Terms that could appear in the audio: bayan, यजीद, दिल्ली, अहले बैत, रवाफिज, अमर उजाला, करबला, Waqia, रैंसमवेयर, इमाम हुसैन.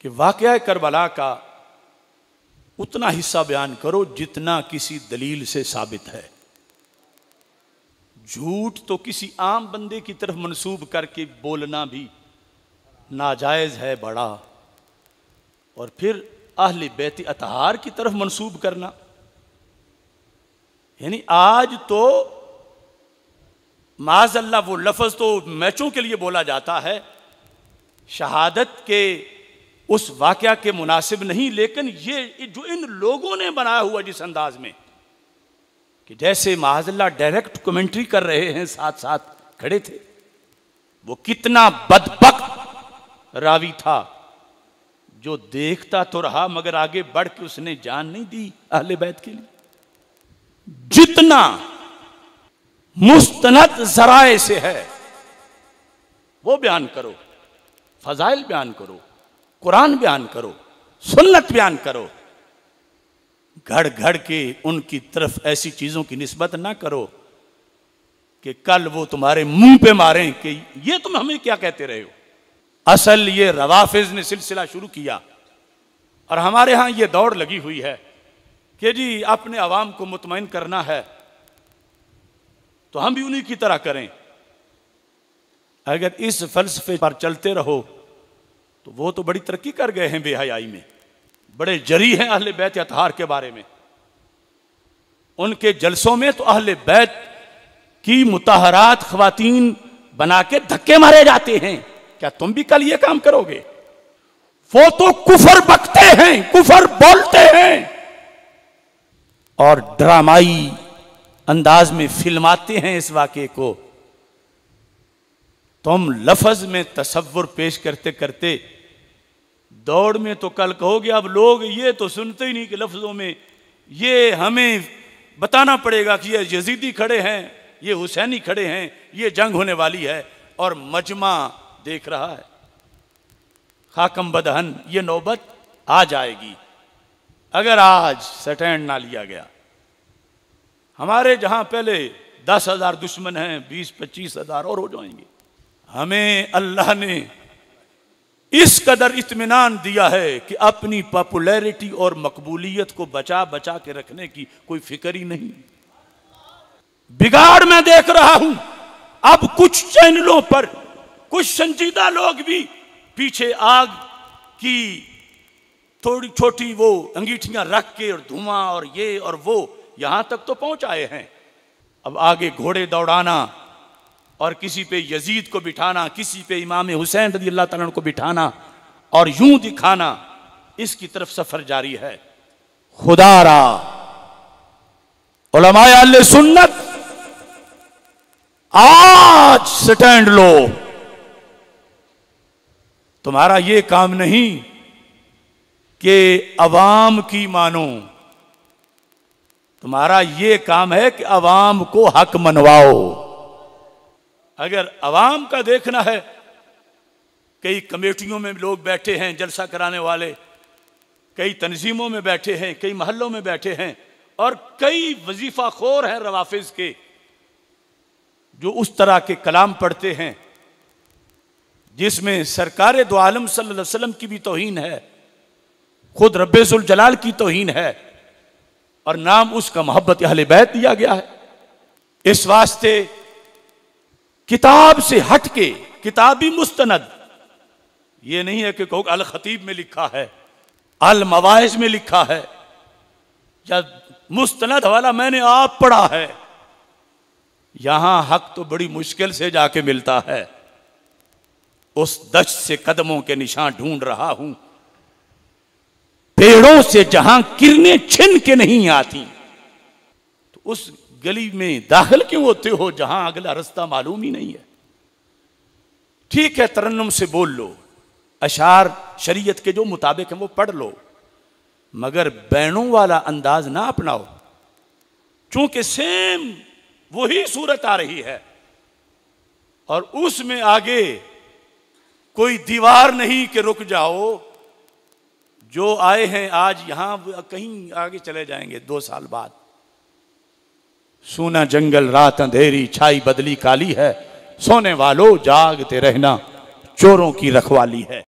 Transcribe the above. कि वाक़या करबला का उतना हिस्सा बयान करो जितना किसी दलील से साबित है। झूठ तो किसी आम बंदे की तरफ मंसूब करके बोलना भी नाजायज है बड़ा, और फिर अहले बैत अतहार की तरफ मंसूब करना, यानी आज तो माज़अल्लाह वो लफ्ज़ तो मैचों के लिए बोला जाता है, शहादत के उस वाक़या के मुनासिब नहीं, लेकिन ये जो इन लोगों ने बनाया हुआ जिस अंदाज में कि जैसे माज़अल्लाह डायरेक्ट कमेंट्री कर रहे हैं, साथ साथ खड़े थे, वो कितना बदबख्त रावी था जो देखता तो रहा मगर आगे बढ़ के उसने जान नहीं दी अहले बैत के लिए। जितना मुस्तनद ज़राए से है वो बयान करो, फजाइल बयान करो, कुरान बयान करो, सुन्नत बयान करो, घड़ घड़ के उनकी तरफ ऐसी चीज़ों की निस्बत ना करो कि कल वो तुम्हारे मुंह पे मारें कि ये तुम हमें क्या कहते रहे हो। असल ये रवाफिज ने सिलसिला शुरू किया और हमारे यहाँ ये दौड़ लगी हुई है कि जी अपने आवाम को मुतमईन करना है तो हम भी उन्हीं की तरह करें। अगर इस फलसफे पर चलते रहो तो वो तो बड़ी तरक्की कर गए हैं बेहयाई में, बड़े जरी हैं अहले बैत अतहार के बारे में। उनके जलसों में तो अहले बैत की मुताहरात ख्वातीन बना के धक्के मारे जाते हैं। क्या तुम भी कल ये काम करोगे? वो तो कुफर बकते हैं, कुफर बोलते हैं और ड्रामाई अंदाज में फिल्माते हैं इस वाक़े को। तुम लफ्ज में तसव्वुर पेश करते करते दौड़ में तो कल कहोगे अब लोग ये तो सुनते ही नहीं कि लफ्ज़ों में ये हमें बताना पड़ेगा कि ये यजीदी खड़े हैं, ये हुसैनी खड़े हैं, ये जंग होने वाली है और मजमा देख रहा है। खाकम बदहन ये नौबत आ जाएगी अगर आज स्टैंड ना लिया गया। हमारे जहाँ पहले 10,000 दुश्मन हैं, 20-25,000 और हो जाएंगे। हमें अल्लाह ने इस कदर इत्मीनान दिया है कि अपनी पॉपुलैरिटी और मकबूलियत को बचा बचा के रखने की कोई फिक्र ही नहीं। बिगाड़ मैं देख रहा हूं, अब कुछ चैनलों पर कुछ संजीदा लोग भी पीछे आग की थोड़ी छोटी वो अंगीठियां रख के और धुआं और ये और वो यहां तक तो पहुंच आए हैं। अब आगे घोड़े दौड़ाना और किसी पे यजीद को बिठाना, किसी पे इमाम हुसैन रज़ी अल्लाह तआला को बिठाना और यूं दिखाना, इसकी तरफ सफर जारी है। खुदारा उलमाए अहले सुन्नत आज स्टैंड लो। तुम्हारा ये काम नहीं कि अवाम की मानो, तुम्हारा ये काम है कि अवाम को हक मनवाओ। अगर अवाम का देखना है, कई कमेटियों में लोग बैठे हैं जलसा कराने वाले, कई तंजीमों में बैठे हैं, कई महलों में बैठे हैं और कई वजीफा खोर हैं रवाफिज के जो उस तरह के कलाम पढ़ते हैं जिसमें सरकार दो आलम सल्लल्लाहु अलैहि वसल्लम की भी तौहीन है, खुद रब्बे जुल जलाल की तौहीन है और नाम उसका मोहब्बत अहले बैत दिया गया है। इस वास्ते किताब से हट के, किताब भी मुस्तनद ये नहीं है कि कहो अल खतीब में लिखा है, अल मवाइज में लिखा है या मुस्तनद हवाला मैंने आप पढ़ा है। यहां हक तो बड़ी मुश्किल से जाके मिलता है। उस दश्त से कदमों के निशान ढूंढ रहा हूं, पेड़ों से जहां किरने छिन के नहीं आती, तो उस गली में दाखिल क्यों होते हो जहां अगला रास्ता मालूम ही नहीं है। ठीक है, तरन्नुम से बोल लो, अशार शरीयत के जो मुताबिक है वो पढ़ लो, मगर बैनों वाला अंदाज ना अपनाओ। चूंकि सेम वही सूरत आ रही है और उसमें आगे कोई दीवार नहीं कि रुक जाओ। जो आए हैं आज यहां कहीं आगे चले जाएंगे 2 साल बाद। सूना जंगल रात अंधेरी छाई बदली काली है, सोने वालों जागते रहना चोरों की रखवाली है।